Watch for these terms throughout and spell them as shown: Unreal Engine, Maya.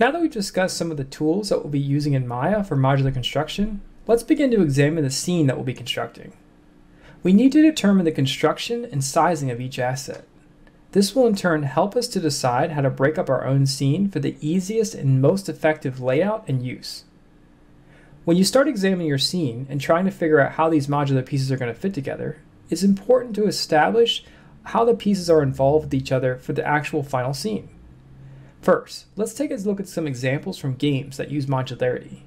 Now that we've discussed some of the tools that we'll be using in Maya for modular construction, let's begin to examine the scene that we'll be constructing. We need to determine the construction and sizing of each asset. This will in turn help us to decide how to break up our own scene for the easiest and most effective layout and use. When you start examining your scene and trying to figure out how these modular pieces are going to fit together, it's important to establish how the pieces are involved with each other for the actual final scene. First, let's take a look at some examples from games that use modularity.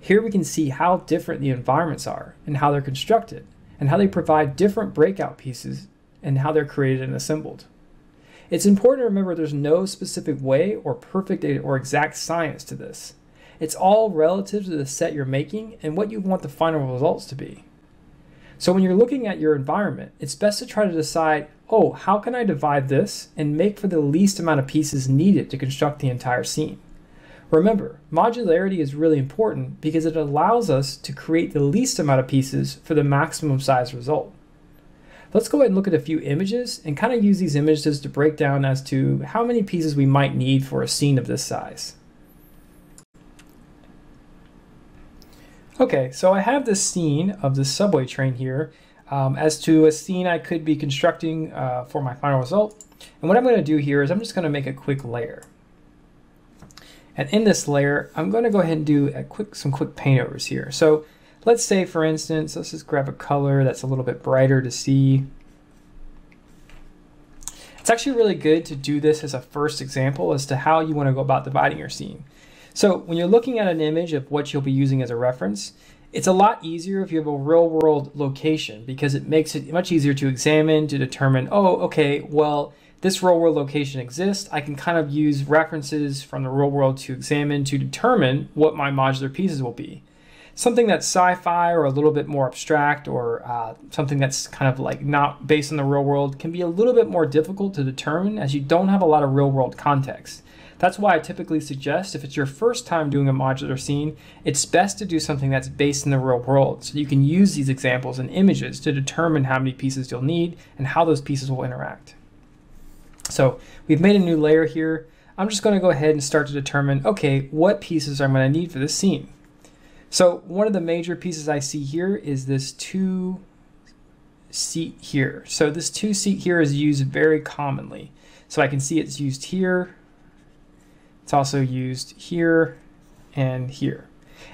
Here we can see how different the environments are and how they're constructed, and how they provide different breakout pieces and how they're created and assembled. It's important to remember there's no specific way or perfect or exact science to this. It's all relative to the set you're making and what you want the final results to be. So when you're looking at your environment, it's best to try to decide, oh, how can I divide this and make for the least amount of pieces needed to construct the entire scene? Remember, modularity is really important because it allows us to create the least amount of pieces for the maximum size result. Let's go ahead and look at a few images and kind of use these images to break down as to how many pieces we might need for a scene of this size. Okay, so I have this scene of this subway train here as to a scene I could be constructing for my final result. And what I'm going to do here is I'm just going to make a quick layer. And in this layer, I'm going to go ahead and do some quick paint overs here. So let's say, for instance, let's just grab a color that's a little bit brighter to see. It's actually really good to do this as a first example as to how you want to go about dividing your scene. So when you're looking at an image of what you'll be using as a reference, it's a lot easier if you have a real world location because it makes it much easier to examine, to determine, oh, okay, well, this real world location exists. I can kind of use references from the real world to examine, to determine what my modular pieces will be. Something that's sci-fi or a little bit more abstract or something that's kind of like not based on the real world can be a little bit more difficult to determine as you don't have a lot of real world context. That's why I typically suggest if it's your first time doing a modular scene, it's best to do something that's based in the real world. So you can use these examples and images to determine how many pieces you'll need and how those pieces will interact. So we've made a new layer here. I'm just going to go ahead and start to determine, okay, what pieces I'm going to need for this scene. So one of the major pieces I see here is this two-seat here. So this two-seat here is used very commonly. So I can see it's used here. It's also used here and here.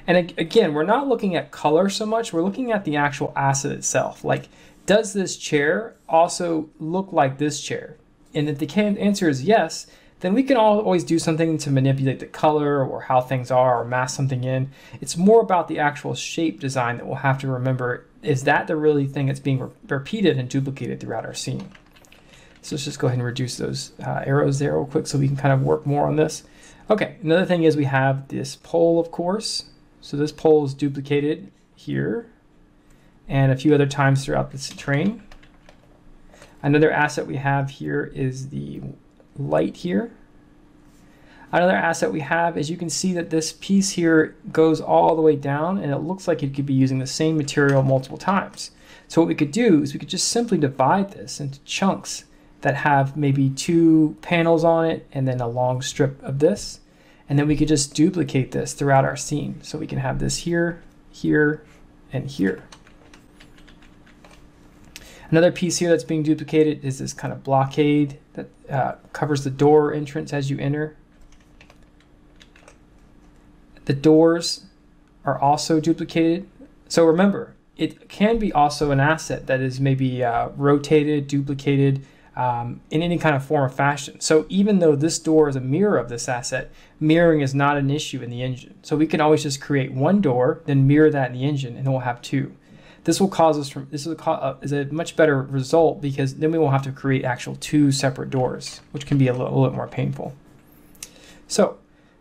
And again, we're not looking at color so much. We're looking at the actual asset itself. Like, does this chair also look like this chair? And if the answer is yes, then we can always do something to manipulate the color or how things are or mask something in. It's more about the actual shape design that we'll have to remember. Is that the really thing that's being repeated and duplicated throughout our scene? So let's just go ahead and reduce those arrows there real quick so we can kind of work more on this. Okay, another thing is we have this pole, of course. So this pole is duplicated here and a few other times throughout this train. Another asset we have here is the light here. Another asset we have is you can see that this piece here goes all the way down and it looks like it could be using the same material multiple times. So what we could do is we could just simply divide this into chunks that have maybe two panels on it and then a long strip of this. And then we could just duplicate this throughout our scene. So we can have this here, here, and here. Another piece here that's being duplicated is this kind of blockade that covers the door entrance as you enter. The doors are also duplicated. So remember, it can be also an asset that is maybe rotated, duplicated, in any kind of form or fashion. So even though this door is a mirror of this asset, mirroring is not an issue in the engine. So we can always just create one door, then mirror that in the engine, and then we'll have two. This will cause us from, this is a much better result because then we won't have to create actual two separate doors, which can be a little bit more painful. So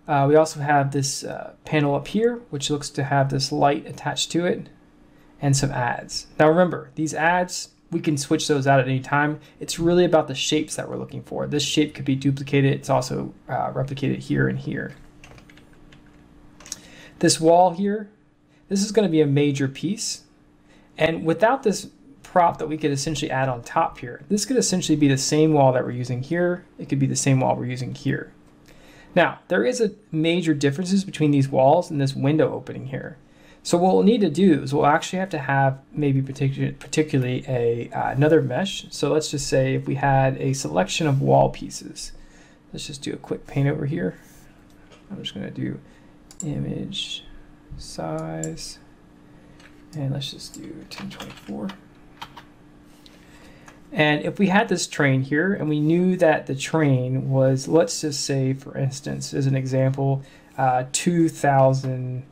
we also have this panel up here, which looks to have this light attached to it and some ads. Now remember, these ads, we can switch those out at any time. It's really about the shapes that we're looking for. This shape could be duplicated. It's also replicated here and here. This wall here, this is going to be a major piece. And without this prop that we could essentially add on top here, this could essentially be the same wall that we're using here. It could be the same wall we're using here. Now, there is a major differences between these walls and this window opening here. So what we'll need to do is we'll actually have to have maybe particularly another mesh. So let's just say if we had a selection of wall pieces, let's just do a quick paint over here. I'm just gonna do image size, and let's just do 1024. And if we had this train here and we knew that the train was, let's just say, for instance, as an example, 2,000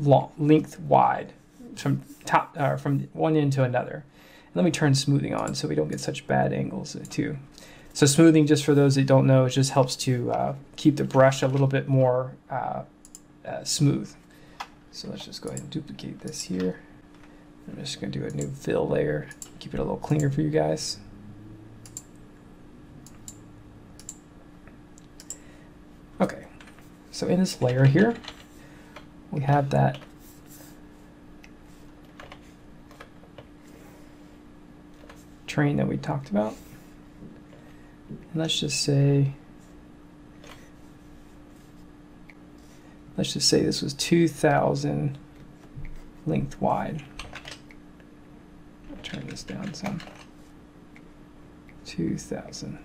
length wide from top from one end to another. And let me turn smoothing on so we don't get such bad angles too. So smoothing, just for those that don't know, it just helps to keep the brush a little bit more smooth. So let's just go ahead and duplicate this here. I'm just going to do a new fill layer, keep it a little cleaner for you guys. Okay, so in this layer here, we have that. Train that we talked about. And let's just say this was 2,000 length wide. Turn this down some. 2,000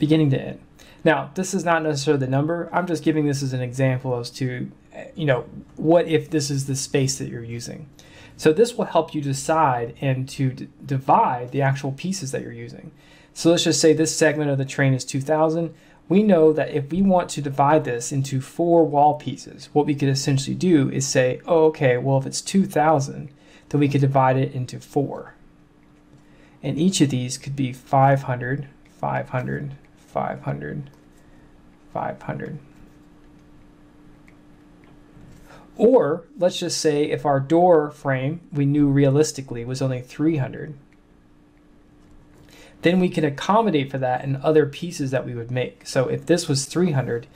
beginning to end. Now, this is not necessarily the number. I'm just giving this as an example as to, you know, what if this is the space that you're using. So this will help you decide and to divide the actual pieces that you're using. So let's just say this segment of the train is 2,000. We know that if we want to divide this into 4 wall pieces, what we could essentially do is say, oh, okay, well, if it's 2,000, then we could divide it into 4. And each of these could be 500, 500, 500, 500. Or let's just say if our door frame we knew realistically was only 300, then we can accommodate for that in other pieces that we would make. So if this was 300,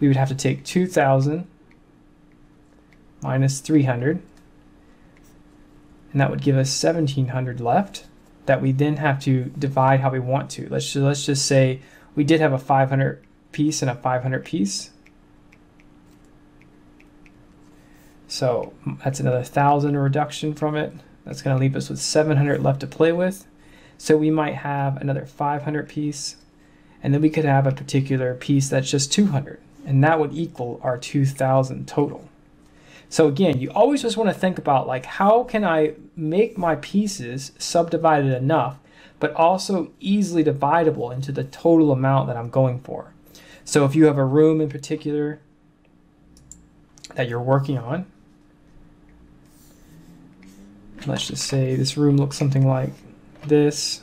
we would have to take 2,000 minus 300, and that would give us 1,700 left that we then have to divide how we want to. Let's just say we did have a 500 piece and a 500 piece. So that's another 1,000 reduction from it. That's gonna leave us with 700 left to play with. So we might have another 500 piece, and then we could have a particular piece that's just 200, and that would equal our 2,000 total. So again, you always just want to think about, like, how can I make my pieces subdivided enough, but also easily dividable into the total amount that I'm going for. So if you have a room in particular that you're working on, let's just say this room looks something like this.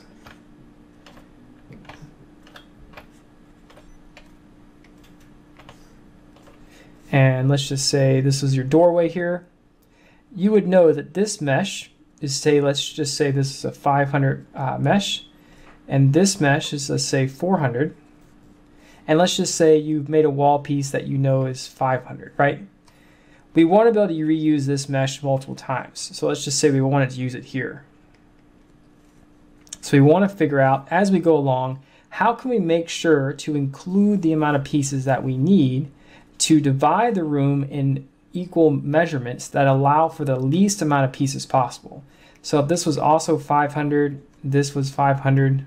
And let's just say this was your doorway here. You would know that this mesh is, say, let's just say this is a 500 mesh, and this mesh is, let's say, 400. And let's just say you've made a wall piece that you know is 500, right? We want to be able to reuse this mesh multiple times. So let's just say we wanted to use it here. So we want to figure out as we go along, how can we make sure to include the amount of pieces that we need to divide the room in equal measurements that allow for the least amount of pieces possible. So if this was also 500, this was 500,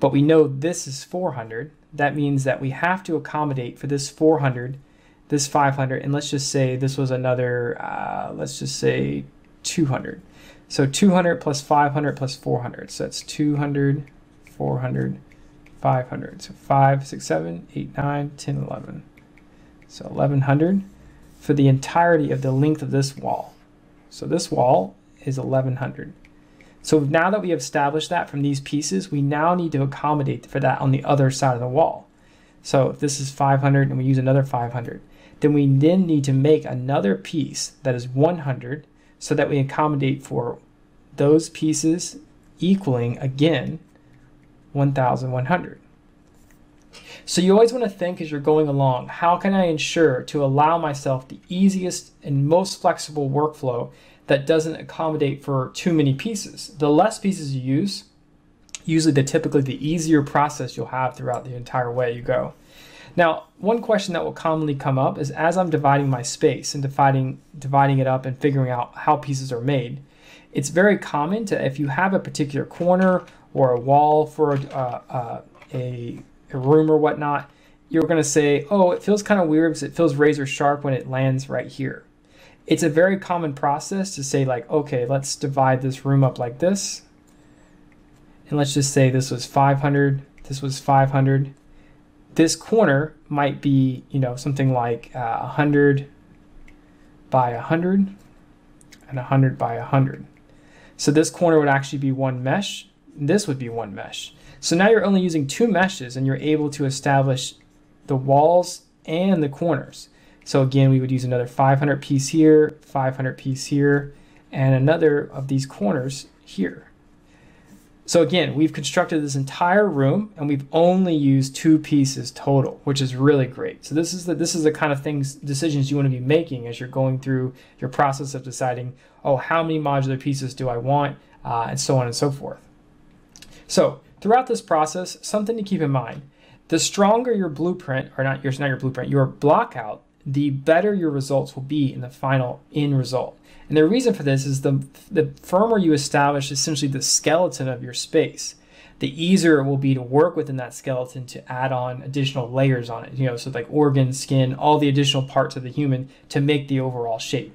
but we know this is 400, that means that we have to accommodate for this 400, this 500, and let's just say this was another, let's just say 200. So 200 plus 500 plus 400. So that's 200, 400, 500. So 5, 6, 7, 8, 9, 10, 11. So 1,100 for the entirety of the length of this wall. So this wall is 1,100. So now that we have established that from these pieces, we now need to accommodate for that on the other side of the wall. So if this is 500 and we use another 500, then we then need to make another piece that is 100, so that we accommodate for those pieces equaling, again, 1,100. So you always want to think as you're going along, how can I ensure to allow myself the easiest and most flexible workflow that doesn't accommodate for too many pieces? The less pieces you use, usually they're typically the easier process you'll have throughout the entire way you go. Now, one question that will commonly come up is, as I'm dividing my space and dividing it up and figuring out how pieces are made, it's very common to, if you have a particular corner or a wall for a room or whatnot, you're going to say, oh, it feels kind of weird because it feels razor sharp when it lands right here. It's a very common process to say, like, okay, let's divide this room up like this. And let's just say this was 500, this was 500. This corner might be, you know, something like 100 by 100 and 100 by 100. So this corner would actually be one mesh. This would be one mesh. So now you're only using two meshes and you're able to establish the walls and the corners. So again, we would use another 500 piece here, 500 piece here, and another of these corners here. So again, we've constructed this entire room and we've only used two pieces total, which is really great. So this is the kind of things, decisions you want to be making as you're going through your process of deciding, oh, how many modular pieces do I want, and so on and so forth. So throughout this process, something to keep in mind, the stronger your blueprint, or your blockout, the better your results will be in the final end result. And the reason for this is the firmer you establish essentially the skeleton of your space, the easier it will be to work within that skeleton to add on additional layers on it, you know, so like organ, skin, all the additional parts of the human to make the overall shape.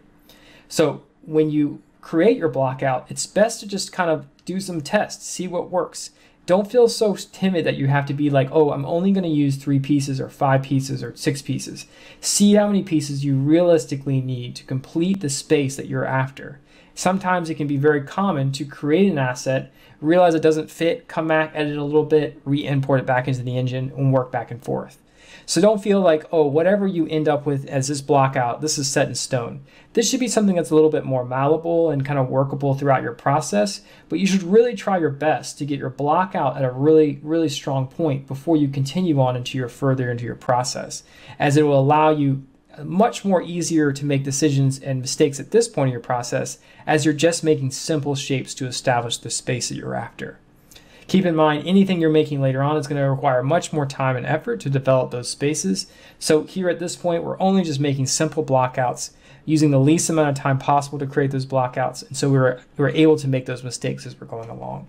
So when you create your blockout, it's best to just kind of do some tests, see what works. Don't feel so timid that you have to be like, oh, I'm only going to use 3 pieces or 5 pieces or 6 pieces. See how many pieces you realistically need to complete the space that you're after. Sometimes it can be very common to create an asset, realize it doesn't fit, come back, edit a little bit, re-import it back into the engine, and work back and forth. So don't feel like, oh, whatever you end up with as this block out, this is set in stone. This should be something that's a little bit more malleable and kind of workable throughout your process, but you should really try your best to get your block out at a really, really strong point before you continue on into your further into your process, as it will allow you much more easier to make decisions and mistakes at this point in your process, as you're just making simple shapes to establish the space that you're after. Keep in mind, anything you're making later on is going to require much more time and effort to develop those spaces. So here at this point, we're only just making simple blockouts, using the least amount of time possible to create those blockouts. And so we're able to make those mistakes as we're going along.